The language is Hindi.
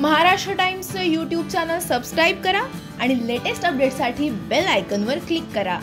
महाराष्ट्र टाइम्सचं यूट्यूब चॅनल सबस्क्राइब करा आणि लेटेस्ट अपडेट्ससाठी बेल आयकॉनवर क्लिक करा।